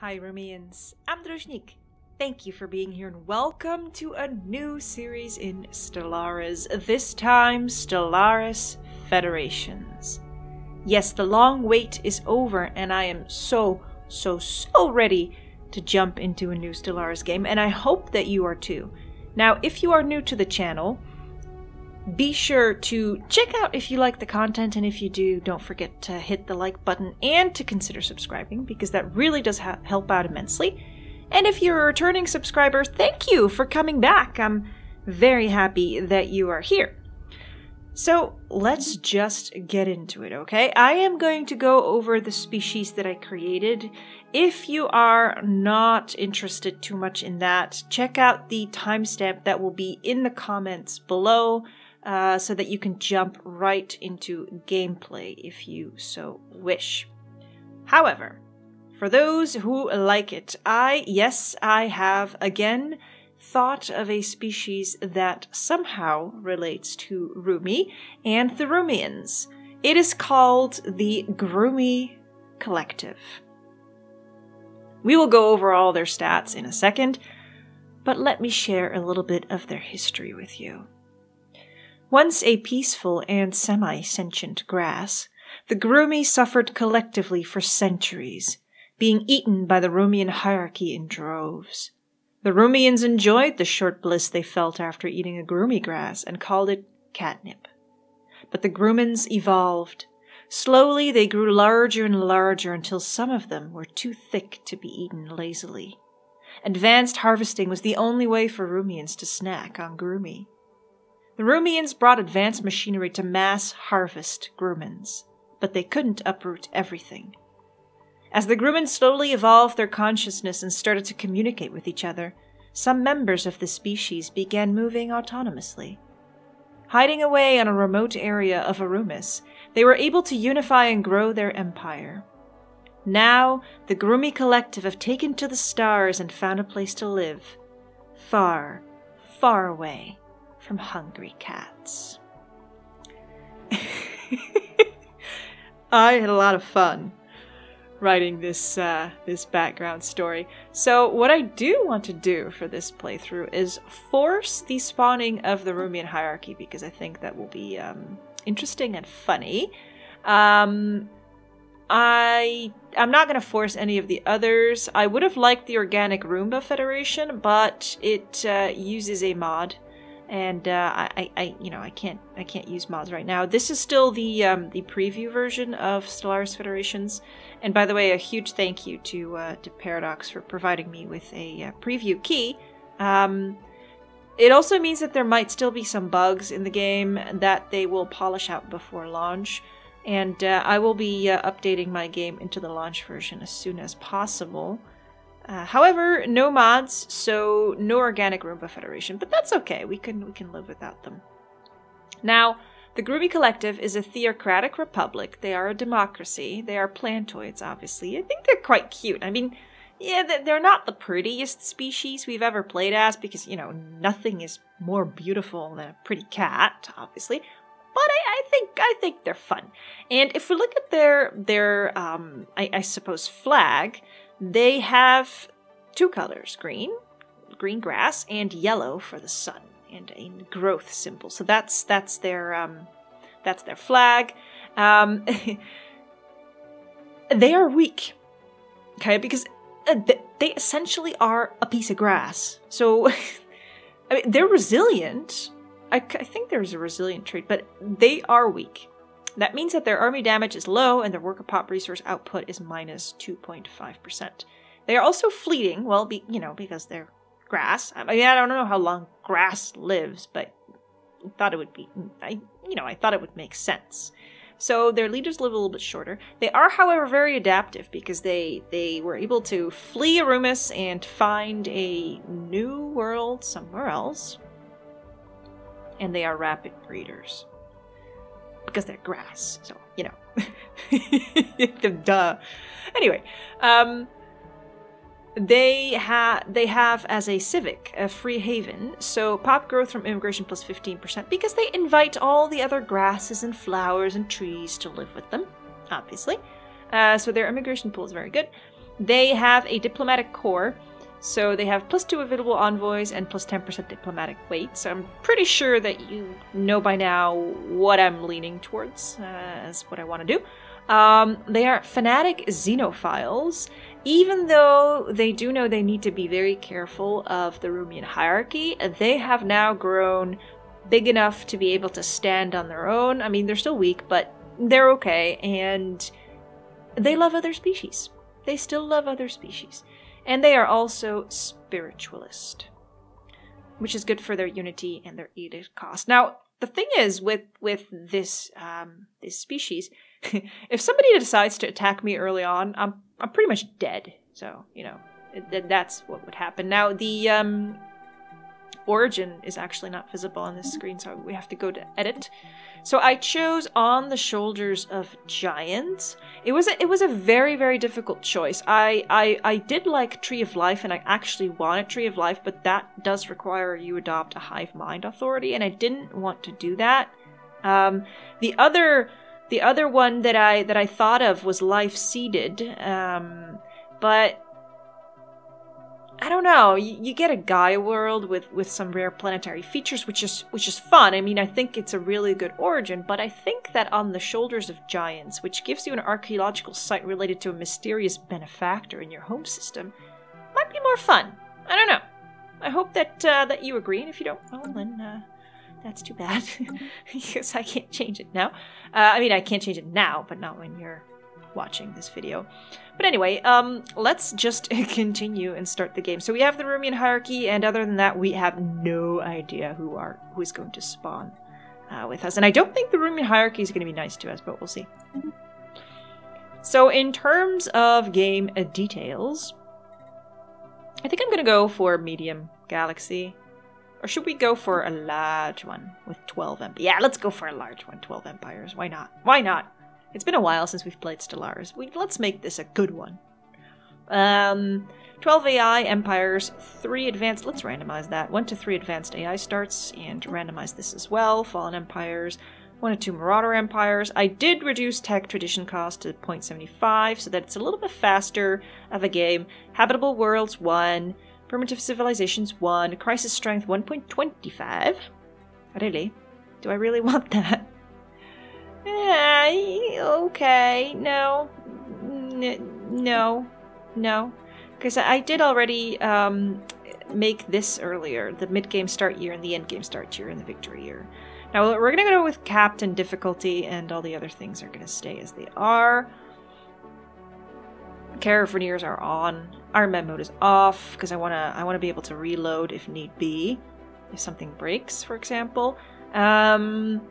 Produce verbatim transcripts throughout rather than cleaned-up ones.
Hi Rumians, I'm Druzhnik. Thank you for being here and welcome to a new series in Stellaris, this time Stellaris Federations. Yes, the long wait is over and I am so, so, so ready to jump into a new Stellaris game, and I hope that you are too. Now, if you are new to the channel, be sure to check out if you like the content, and if you do, don't forget to hit the like button and to consider subscribing, because that really does ha help out immensely. And if you're a returning subscriber, thank you for coming back. I'm very happy that you are here. So let's just get into it, okay? I am going to go over the species that I created. If you are not interested too much in that, check out the timestamp that will be in the comments below. Uh, so that you can jump right into gameplay if you so wish. However, for those who like it, I, yes, I have again thought of a species that somehow relates to Rumi and the Rumians. It is called the Groumi Collective. We will go over all their stats in a second, but let me share a little bit of their history with you. Once a peaceful and semi-sentient grass, the Groumi suffered collectively for centuries, being eaten by the Rumian hierarchy in droves. The Rumians enjoyed the short bliss they felt after eating a Groumi grass and called it catnip. But the Grumans evolved. Slowly they grew larger and larger until some of them were too thick to be eaten lazily. Advanced harvesting was the only way for Rumians to snack on Groumi. The Rumians brought advanced machinery to mass harvest Grumans, but they couldn't uproot everything. As the Grumans slowly evolved their consciousness and started to communicate with each other, some members of the species began moving autonomously. Hiding away on a remote area of Arumis, they were able to unify and grow their empire. Now, the Groumi Collective have taken to the stars and found a place to live, far, far away from hungry cats. I had a lot of fun writing this uh, this background story. So what I do want to do for this playthrough is force the spawning of the Rumian hierarchy, because I think that will be um, interesting and funny. Um, I I'm not going to force any of the others. I would have liked the Organic Roomba Federation, but it uh, uses a mod. And uh, I, I, you know, I can't, I can't use mods right now. This is still the um, the preview version of Stellaris Federations. And by the way, a huge thank you to uh, to Paradox for providing me with a uh, preview key. Um, it also means that there might still be some bugs in the game that they will polish out before launch. And uh, I will be uh, updating my game into the launch version as soon as possible. Uh, however, no mods, so no Organic Roomba Federation, but that's okay. We can we can live without them. Now, the Groumi Collective is a theocratic republic. They are a democracy. They are plantoids, obviously. I think they're quite cute. I mean, yeah, they're not the prettiest species we've ever played as, because, you know, nothing is more beautiful than a pretty cat, obviously. But I, I think I think they're fun. And if we look at their their um, I, I suppose flag. They have two colors, green, green grass, and yellow for the sun, and a growth symbol. So that's that's their um, that's their flag. Um, they are weak, okay, because they essentially are a piece of grass. So I mean, they're resilient. I, I think there's a resilient trait, but they are weak. That means that their army damage is low and their worker pop resource output is minus two point five percent. They are also fleeting, well, be, you know, because they're grass. I mean, I don't know how long grass lives, but I thought it would be, I, you know, I thought it would make sense. So their leaders live a little bit shorter. They are, however, very adaptive, because they, they were able to flee Arumis and find a new world somewhere else. And they are rapid breeders. Because they're grass, so, you know. Duh. Anyway, um, they, ha they have as a civic, a free haven, so pop growth from immigration plus fifteen percent, because they invite all the other grasses and flowers and trees to live with them, obviously. Uh, so their immigration pool is very good. They have a diplomatic corps, so they have plus two available envoys and plus ten percent diplomatic weight. So I'm pretty sure that you know by now what I'm leaning towards uh, as what I want to do. Um, they are fanatic xenophiles, even though they do know they need to be very careful of the Rumian hierarchy. They have now grown big enough to be able to stand on their own. I mean, they're still weak, but they're okay, and they love other species. They still love other species. And they are also spiritualist, which is good for their unity and their edict cost. Now, the thing is with, with this, um, this species, if somebody decides to attack me early on, I'm, I'm pretty much dead. So, you know, th that's what would happen. Now, the um, origin is actually not visible on this screen, so we have to go to edit. So I chose On the Shoulders of Giants. It was a, it was a very, very difficult choice. I, I, I did like Tree of Life, and I actually wanted Tree of Life, but that does require you adopt a hive mind authority, and I didn't want to do that. Um, the other the other one that I that I thought of was Life Seeded, um, but I don't know, you, you get a Gaia world with, with some rare planetary features, which is which is fun. I mean, I think it's a really good origin, but I think that On the Shoulders of Giants, which gives you an archaeological site related to a mysterious benefactor in your home system, might be more fun. I don't know. I hope that uh, that you agree, and if you don't, well, then uh, that's too bad, because I can't change it now. Uh, I mean, I can't change it now, but not when you're watching this video. But anyway, um, let's just continue and start the game. So we have the Rumian hierarchy, and other than that, we have no idea who are who is going to spawn uh, with us. And I don't think the Rumian hierarchy is going to be nice to us, but we'll see. So in terms of game uh, details, I think I'm going to go for medium galaxy. Or should we go for a large one with twelve empires? Yeah, let's go for a large one, twelve empires. Why not? Why not? It's been a while since we've played Stellaris. We, let's make this a good one. Um, twelve A I, Empires, three Advanced... Let's randomize that. one to three Advanced A I starts, and randomize this as well. Fallen Empires, one to two Marauder Empires. I did reduce Tech Tradition cost to zero point seven five, so that it's a little bit faster of a game. Habitable Worlds, one. Primitive Civilizations, one. Crisis Strength, one point two five. Really? Do I really want that? Yeah, okay, no, N no, no, because I did already um, make this earlier, the mid-game start year and the end-game start year and the victory year. Now we're going to go with captain difficulty, and all the other things are going to stay as they are. Caravaneers are on, Iron Man mode is off, because I want to I want to be able to reload if need be, if something breaks, for example. Um...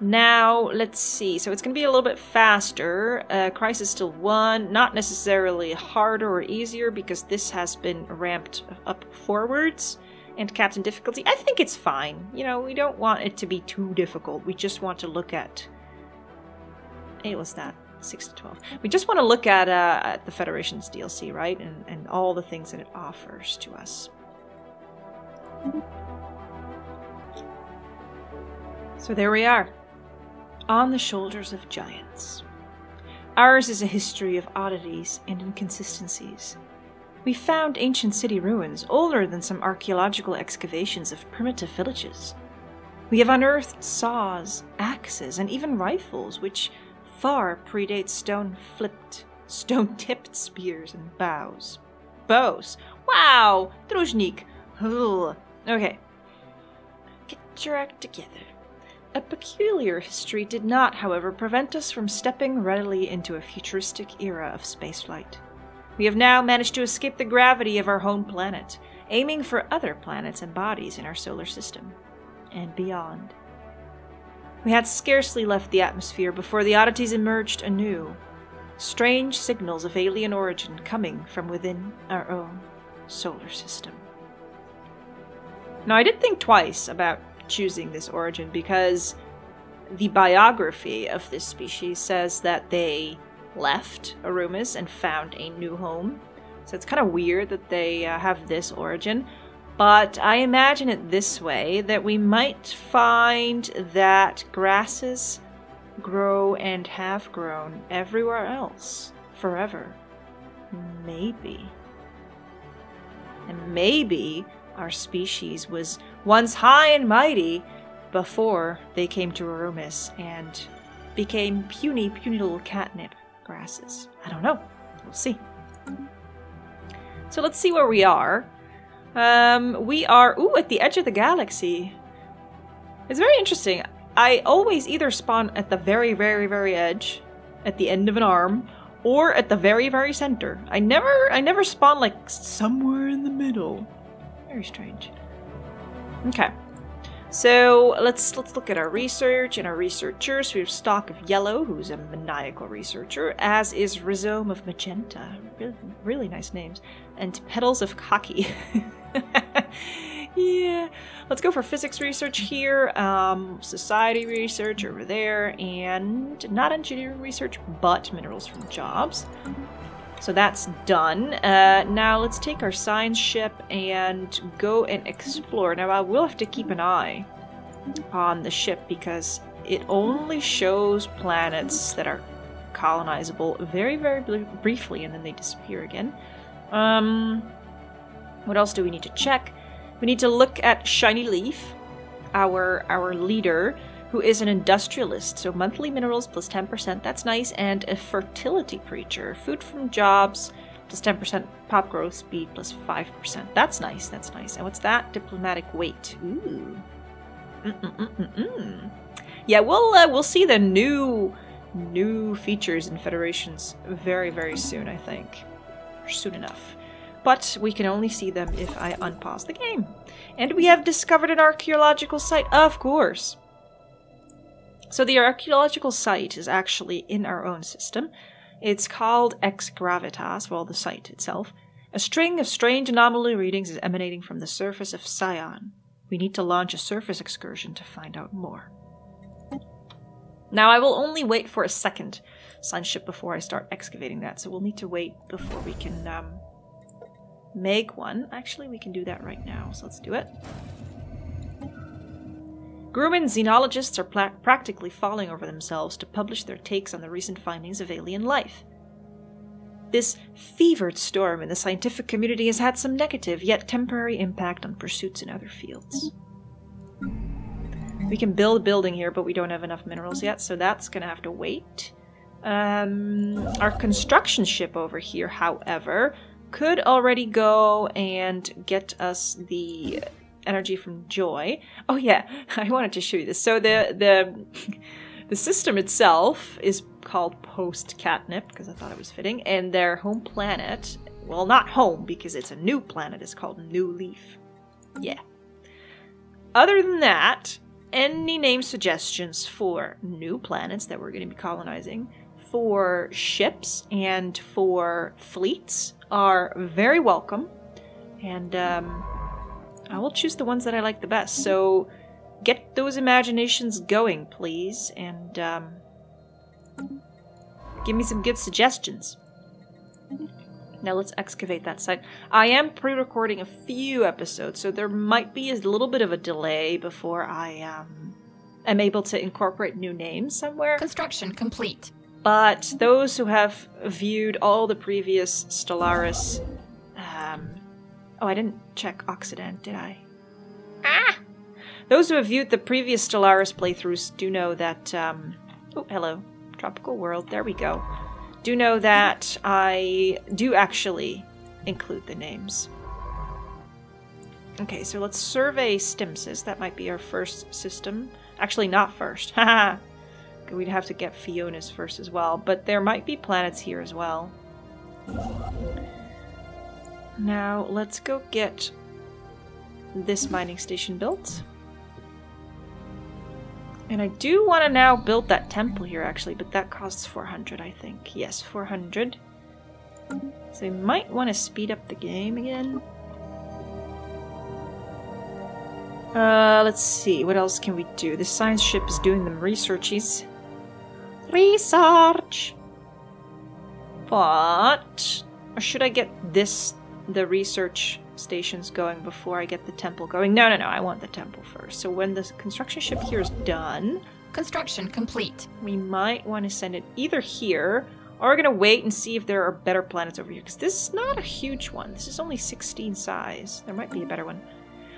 Now, let's see. So it's going to be a little bit faster. Uh, Crisis still one. Not necessarily harder or easier because this has been ramped up forwards. And Captain Difficulty, I think it's fine. You know, we don't want it to be too difficult. We just want to look at... Hey, what's that? six to twelve. We just want to look at, uh, at the Federation's D L C, right? And, and all the things that it offers to us. So there we are. On the Shoulders of Giants. Ours is a history of oddities and inconsistencies. We found ancient city ruins older than some archaeological excavations of primitive villages. We have unearthed saws, axes, and even rifles, which far predate stone-flipped, stone-tipped spears and bows. Bows! Wow! Druzhnik! Ugh. Okay. Get your act together. A peculiar history did not, however, prevent us from stepping readily into a futuristic era of spaceflight. We have now managed to escape the gravity of our home planet, aiming for other planets and bodies in our solar system, and beyond. We had scarcely left the atmosphere before the oddities emerged anew, strange signals of alien origin coming from within our own solar system. Now, I did think twice about choosing this origin because the biography of this species says that they left Arumis and found a new home. So it's kind of weird that they uh, have this origin. But I imagine it this way, that we might find that grasses grow and have grown everywhere else forever. Maybe. And maybe our species was once high and mighty before they came to Arumis and became puny, puny little catnip grasses. I don't know. We'll see. So let's see where we are. Um, we are, ooh, at the edge of the galaxy. It's very interesting. I always either spawn at the very, very, very edge, at the end of an arm, or at the very, very center. I never, I never spawn, like, somewhere in the middle. Very strange. Okay. So, let's let's look at our research and our researchers. We have Stock of Yellow, who's a maniacal researcher, as is Rhizome of Magenta. Really, really nice names. And Petals of Khaki. Yeah. Let's go for physics research here, um, society research over there, and not engineering research, but minerals from jobs. So that's done. Uh, now let's take our science ship and go and explore. Now I will have to keep an eye on the ship because it only shows planets that are colonizable very, very briefly and then they disappear again. Um, what else do we need to check? We need to look at Shiny Leaf, our, our leader, who is an industrialist, so monthly minerals plus ten percent, that's nice, and a fertility preacher. Food from jobs plus ten percent, pop growth speed plus five percent. That's nice, that's nice. And what's that? Diplomatic weight. Ooh. Mm-mm-mm-mm-mm. Yeah, we'll, uh, we'll see the new, new features in Federations very, very soon, I think. Or soon enough. But we can only see them if I unpause the game. And we have discovered an archaeological site, of course. So the archaeological site is actually in our own system. It's called Ex Gravitas, well, the site itself. A string of strange anomaly readings is emanating from the surface of Scion. We need to launch a surface excursion to find out more. Now, I will only wait for a second science ship before I start excavating that, so we'll need to wait before we can um, make one. Actually, we can do that right now, so let's do it. Gruman xenologists are practically falling over themselves to publish their takes on the recent findings of alien life. This fevered storm in the scientific community has had some negative, yet temporary impact on pursuits in other fields. We can build a building here, but we don't have enough minerals yet, so that's gonna have to wait. Um, our construction ship over here, however, could already go and get us the energy from Joy. Oh yeah, I wanted to show you this. So the the the system itself is called post-catnip because I thought it was fitting, and their home planet, well, not home because it's a new planet, is called New Leaf. Yeah. Other than that, any name suggestions for new planets that we're going to be colonizing, for ships and for fleets are very welcome, and um, I will choose the ones that I like the best, so get those imaginations going, please, and um, give me some good suggestions. Now let's excavate that site. I am pre-recording a few episodes, so there might be a little bit of a delay before I um, am able to incorporate new names somewhere. Construction complete. But those who have viewed all the previous Stellaris... Um, Oh, I didn't check Oxidant, did I? Ah! Those who have viewed the previous Stellaris playthroughs do know that, um... Oh, hello. Tropical World, there we go. Do know that I do actually include the names. Okay, so let's survey Stimpsis. That might be our first system. Actually, not first. Haha! We'd have to get Fiona's first as well, but there might be planets here as well. Now, let's go get this mining station built. And I do want to now build that temple here, actually, but that costs four hundred, I think. Yes, four hundred. So we might want to speed up the game again. Uh, let's see, what else can we do? The science ship is doing them researches. Research! But... Or should I get this... the research stations going before I get the temple going? No, no, no, I want the temple first. So when the construction ship here is done... Construction complete. We might want to send it either here Or we're gonna wait and see if there are better planets over here, because this is not a huge one. This is only sixteen size. There might be a better one.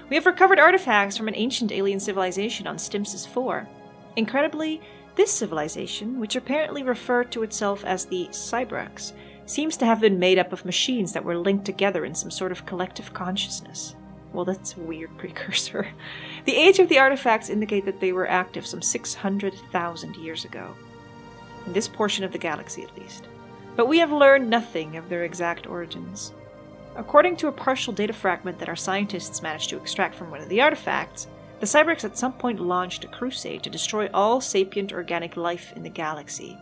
We have recovered artifacts from an ancient alien civilization on Stimpsis four. Incredibly, this civilization, which apparently referred to itself as the Cybrex, seems to have been made up of machines that were linked together in some sort of collective consciousness. Well, that's a weird precursor. The age of the artifacts indicate that they were active some six hundred thousand years ago. In this portion of the galaxy, at least. But we have learned nothing of their exact origins. According to a partial data fragment that our scientists managed to extract from one of the artifacts, the Cybrex at some point launched a crusade to destroy all sapient organic life in the galaxy,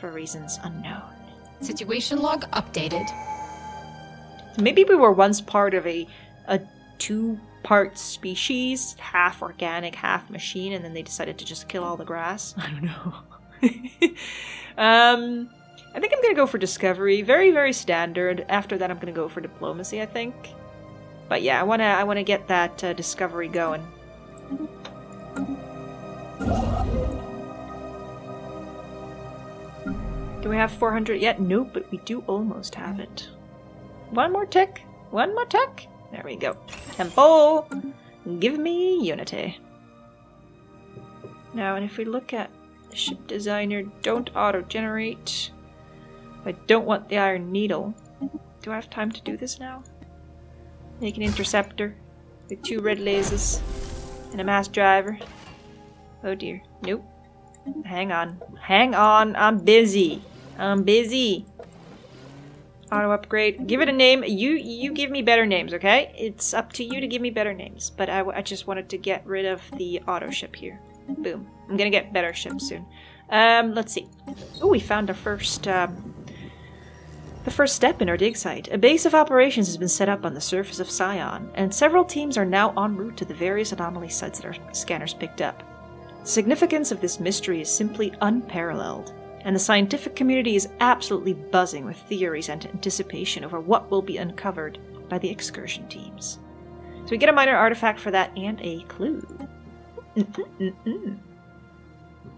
for reasons unknown. Situation log updated. Maybe we were once part of a, a two-part species, half organic, half machine, and then they decided to just kill all the grass. I don't know. um, I think I'm gonna go for discovery. Very, very standard. After that, I'm gonna go for diplomacy, I think. But yeah, I wanna, I wanna get that uh, discovery going. Do we have four hundred yet? Nope, but we do almost have it. One more tick. One more tick. There we go. Tempo. Give me unity. Now, and if we look at ship designer, don't auto-generate. I don't want the iron needle. Do I have time to do this now? Make an interceptor with two red lasers and a mass driver. Oh dear. Nope. Hang on. Hang on. I'm busy. I'm busy. Auto upgrade. Give it a name. You you give me better names, okay? It's up to you to give me better names. But I, w I just wanted to get rid of the auto ship here. Boom. I'm gonna get better ships soon. Um, let's see. Oh, we found our first, um, the first step in our dig site. A base of operations has been set up on the surface of Scion, and several teams are now en route to the various anomaly sites that our scanners picked up. The significance of this mystery is simply unparalleled, and the scientific community is absolutely buzzing with theories and anticipation over what will be uncovered by the excursion teams. So we get a minor artifact for that and a clue. Mm-mm-mm-mm.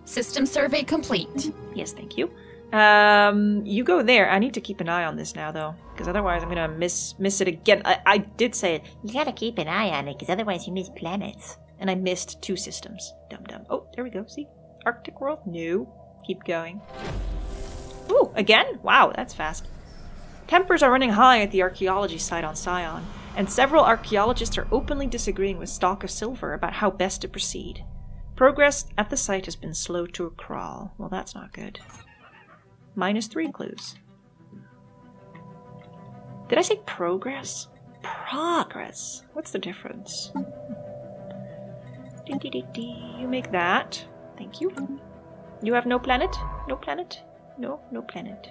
System survey complete. Yes, thank you. Um, you go there. I need to keep an eye on this now, though, because otherwise I'm gonna miss miss it again. I, I did say it. You gotta keep an eye on it, because otherwise you miss planets. And I missed two systems. Dum dum. Oh, there we go. See, Arctic world. No, keep going. Ooh, again. Wow, that's fast. Tempers are running high at the archaeology site on Scion, and several archaeologists are openly disagreeing with Stock of Silver about how best to proceed. Progress at the site has been slow to a crawl. Well, that's not good. Minus three clues. Did I say progress? Progress. What's the difference? You make that. Thank you. You have no planet? No planet? No, no planet.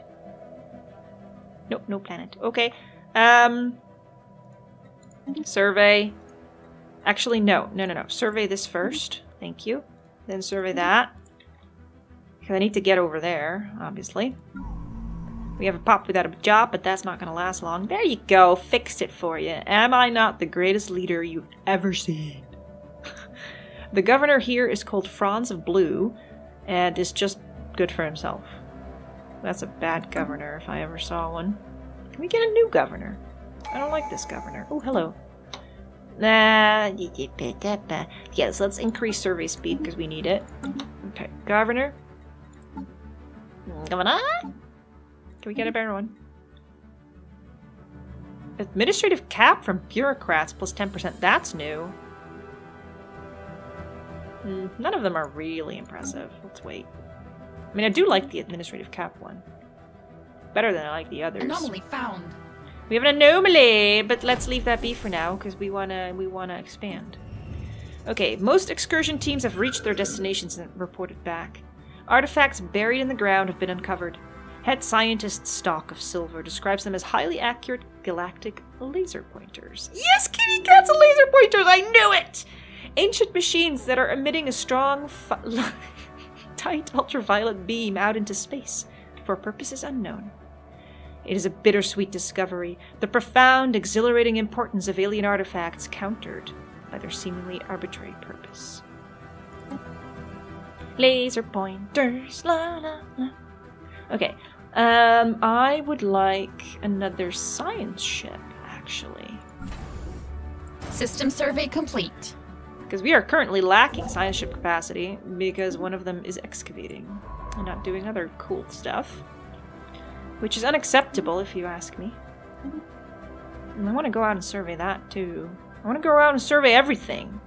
Nope, no planet. Okay. Um... Survey. Actually, no. No, no, no. Survey this first. Thank you. Then survey that. Because I need to get over there, obviously. We have a pop without a job, but that's not going to last long. There you go. Fixed it for you. Am I not the greatest leader you've ever seen? The governor here is called Franz of Blue, and is just good for himself. That's a bad governor if I ever saw one. Can we get a new governor? I don't like this governor. Oh, hello. Nah. Yes, let's increase survey speed because we need it. Okay, governor. Governor? Can we get a better one? Administrative cap from bureaucrats plus ten percent. That's new. None of them are really impressive. Let's wait. I mean, I do like the administrative cap one. Better than I like the others. Anomaly found. We have an anomaly, but let's leave that be for now, because we wanna we wanna expand. Okay, most excursion teams have reached their destinations and reported back. Artifacts buried in the ground have been uncovered. Head scientist Stock of Silver describes them as highly accurate galactic laser pointers. Yes, kitty cats and laser pointers! I knew it! Ancient machines that are emitting a strong, tight ultraviolet beam out into space for purposes unknown. It is a bittersweet discovery, the profound, exhilarating importance of alien artifacts countered by their seemingly arbitrary purpose. Laser pointers, la la la. Okay, Um, I would like another science ship, actually. System survey complete. Because we are currently lacking science ship capacity because one of them is excavating and not doing other cool stuff. Which is unacceptable, if you ask me. And I want to go out and survey that, too. I want to go out and survey everything.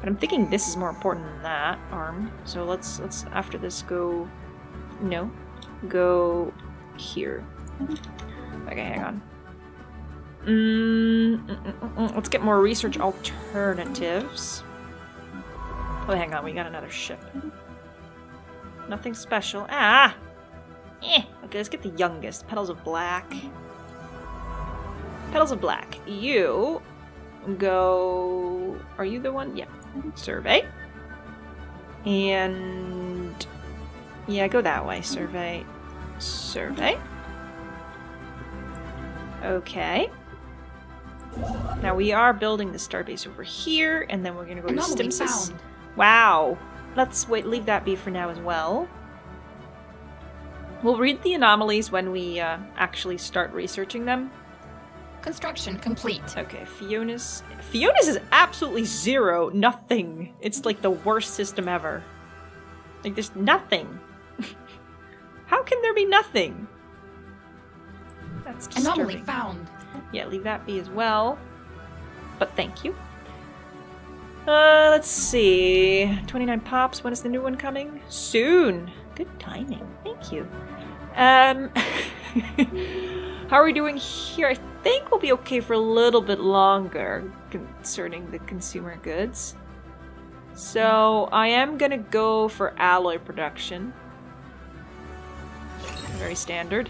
But I'm thinking this is more important than that, arm. So let's, let's after this, go... No. Go... here. Okay, hang on. Mm, mm, mm, mm. Let's get more research alternatives. Oh, hang on, we got another ship. Nothing special. Ah! Eh. Okay, let's get the youngest. Petals of Black. Petals of Black. You... go... Are you the one? Yeah. Survey. And... yeah, go that way. Survey. Survey. Okay. Now we are building the starbase over here, and then we're gonna go to Stimpsis. Wow. Let's wait. Leave that be for now as well. We'll read the anomalies when we uh, actually start researching them. Construction complete. Okay, Fiona's. Fiona's is absolutely zero, nothing. It's like the worst system ever. Like there's nothing. How can there be nothing? That's disturbing. Anomaly found. Yeah, leave that be as well. But thank you. Uh, let's see. twenty-nine pops. When is the new one coming? Soon. Good timing. Thank you. Um, how are we doing here? I think we'll be okay for a little bit longer concerning the consumer goods. So I am gonna go for alloy production. Very standard.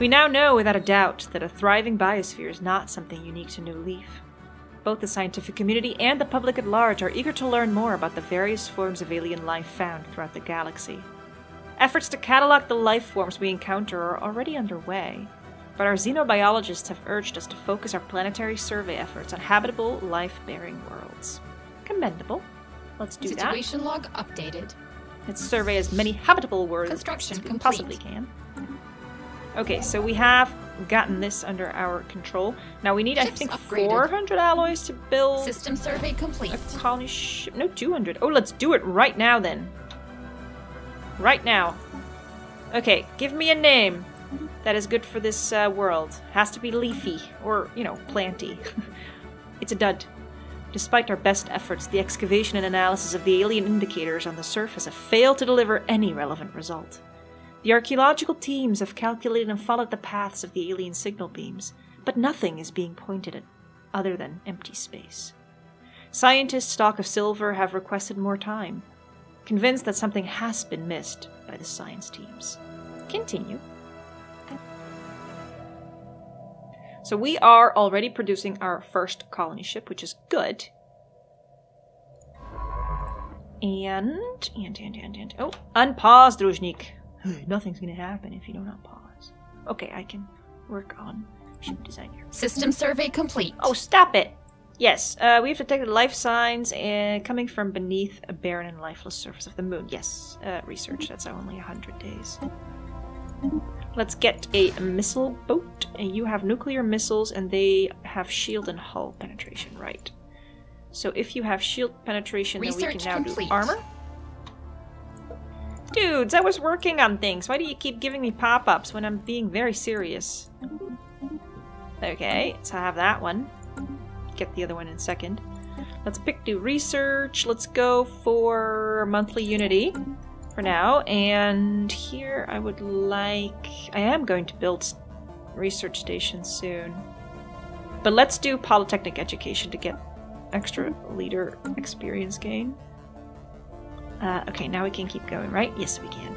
We now know without a doubt that a thriving biosphere is not something unique to New Leaf. Both the scientific community and the public at large are eager to learn more about the various forms of alien life found throughout the galaxy. Efforts to catalog the life forms we encounter are already underway, but our xenobiologists have urged us to focus our planetary survey efforts on habitable, life-bearing worlds. Commendable. Let's do that. Situation log updated. Let's survey as many habitable worlds Construction as we complete. possibly can. Okay, so we have gotten this under our control. Now we need, Ships I think, upgraded. four hundred alloys to build. System survey complete. A colony ship. No, two hundred. Oh, let's do it right now then. Right now. Okay, give me a name that is good for this uh, world. Has to be leafy or, you know, planty. It's a dud. Despite our best efforts, the excavation and analysis of the alien indicators on the surface have failed to deliver any relevant result. The archaeological teams have calculated and followed the paths of the alien signal beams, but nothing is being pointed at other than empty space. Scientists Stock of Silver have requested more time, convinced that something has been missed by the science teams. Continue. So we are already producing our first colony ship, which is good. And, and, and, and, and, oh, unpause, Druzhnik. Nothing's gonna happen if you don't unpause. Okay, I can work on ship design here. System survey complete. Oh, stop it! Yes, uh, we've detected life signs uh, coming from beneath a barren and lifeless surface of the moon. Yes, uh, research. That's only one hundred days. Let's get a missile boat. And you have nuclear missiles, and they have shield and hull penetration, right? So if you have shield penetration, research then we can now complete. do armor. Dudes, I was working on things. Why do you keep giving me pop-ups when I'm being very serious? Okay, so I have that one. Get the other one in a second. Let's pick new research. Let's go for monthly unity for now. And here I would like... I am going to build research stations soon. But let's do polytechnic education to get extra leader experience gain. Uh, okay, now we can keep going, right? Yes, we can.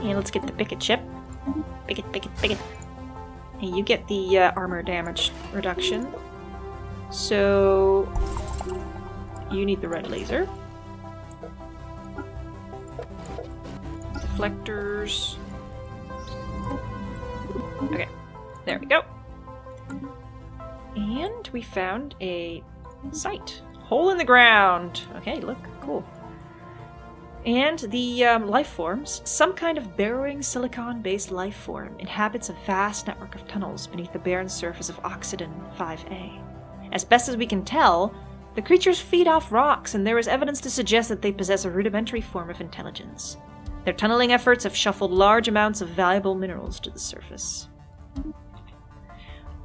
And let's get the picket ship. Picket, picket, picket. And you get the uh, armor damage reduction. So... you need the red laser. Deflectors. Okay, there we go. And we found a site. Hole in the ground. Okay, look, cool. And the um, life forms, some kind of burrowing silicon-based life form, inhabits a vast network of tunnels beneath the barren surface of Oxidin five A. As best as we can tell, the creatures feed off rocks, and there is evidence to suggest that they possess a rudimentary form of intelligence. Their tunneling efforts have shuffled large amounts of valuable minerals to the surface.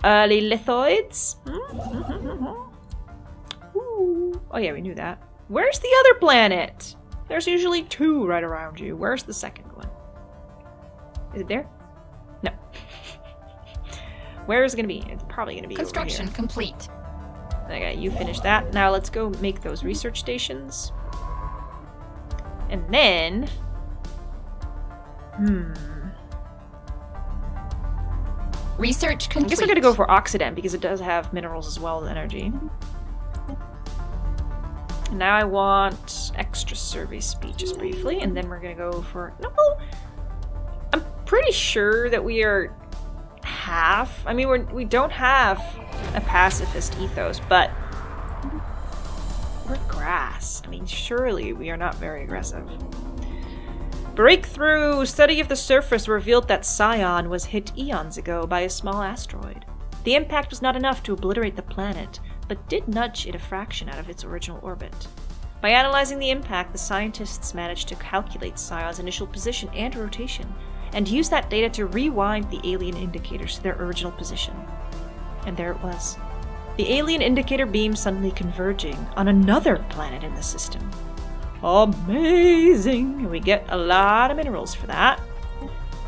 Early lithoids? Ooh. Oh yeah, we knew that. Where's the other planet? There's usually two right around you. Where's the second one? Is it there? No. Where is it gonna be? It's probably gonna be construction over here. Complete. Okay, you finish that. Now let's go make those research stations. And then... Hmm... Research complete. I guess we're gonna go for Oxidant, because it does have minerals as well as energy. And now I want extra survey speeches briefly, and then we're gonna go for... No! I'm pretty sure that we are... half? I mean, we're, we don't have a pacifist ethos, but... We're grass. I mean, surely we are not very aggressive. Breakthrough! Study of the surface revealed that Scion was hit eons ago by a small asteroid. The impact was not enough to obliterate the planet, but did nudge it a fraction out of its original orbit. By analyzing the impact, the scientists managed to calculate Scion's initial position and rotation, and used that data to rewind the alien indicators to their original position. And there it was. The alien indicator beam suddenly converging on another planet in the system. Amazing! We get a lot of minerals for that.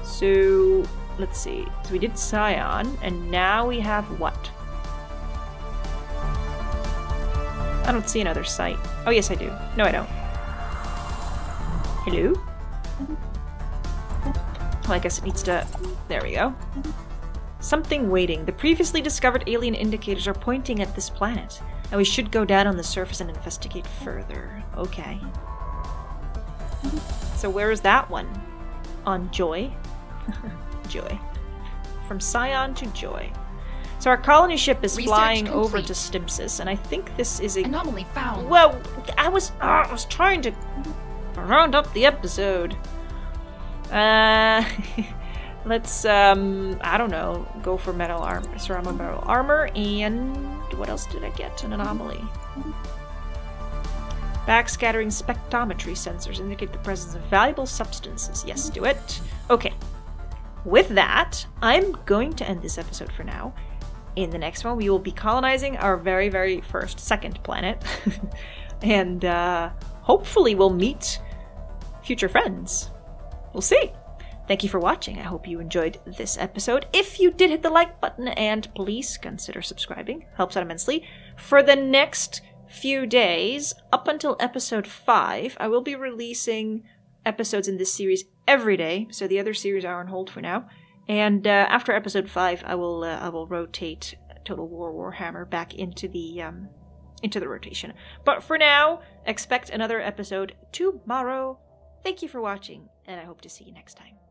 So, let's see. So we did Scion, and now we have what? I don't see another site. Oh yes I do. No I don't. Hello? Well, I guess it needs to... There we go. Something waiting. The previously discovered alien indicators are pointing at this planet. And we should go down on the surface and investigate further. Okay. So where is that one? On Joy? Joy. From Scion to Joy. So our colony ship is Research flying complete. over to Stimpsis, and I think this is a... Anomaly found. Well, I was... Uh, I was trying to round up the episode. Uh... Let's, um, I don't know, go for metal armor, ceramic metal armor, and what else did I get? An anomaly. Backscattering spectrometry sensors indicate the presence of valuable substances. Yes, do it. Okay. With that, I'm going to end this episode for now. In the next one, we will be colonizing our very, very first, second planet. And, uh, hopefully we'll meet future friends. We'll see. Thank you for watching. I hope you enjoyed this episode. If you did, hit the like button and please consider subscribing. Helps out immensely. For the next few days, up until episode five, I will be releasing episodes in this series every day. So the other series are on hold for now. And uh, after episode five, I will uh, I will rotate Total War Warhammer back into the um, into the rotation. But for now, expect another episode tomorrow. Thank you for watching, and I hope to see you next time.